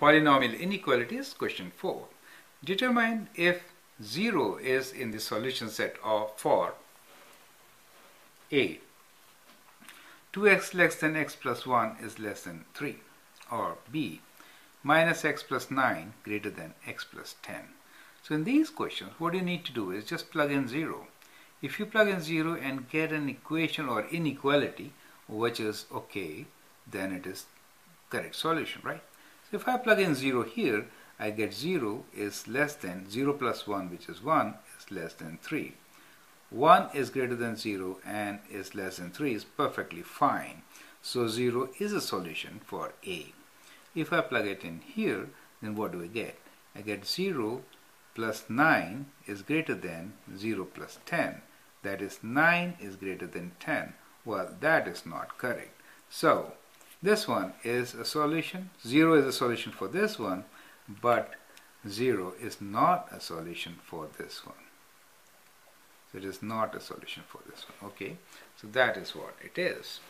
Polynomial inequalities, question 4. Determine if 0 is in the solution set for A. 2x less than x plus 1 is less than 3, or B, minus x plus 9 greater than x plus 10. So in these questions, what you need to do is just plug in 0. If you plug in 0 and get an equation or inequality, which is okay, then it is correct solution, right? So if I plug in 0 here, I get 0 is less than 0 plus 1, which is 1, is less than 3. 1 is greater than 0 and is less than 3 is perfectly fine. So 0 is a solution for A. If I plug it in here, then what do I get? I get 0 plus 9 is greater than 0 plus 10. That is 9 is greater than 10. Well, that is not correct. So this one is a solution. 0 is a solution for this one, but 0 is not a solution for this one. So it is not a solution for this one. Okay, so that is what it is.